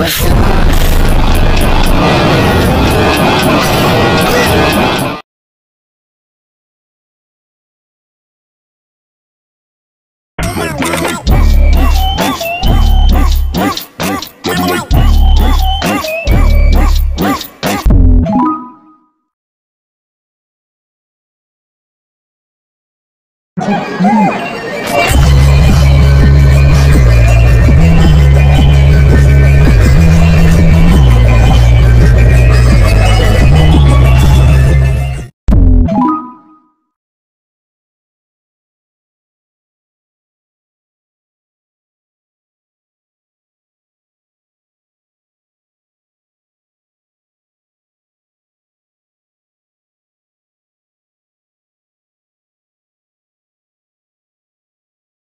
What's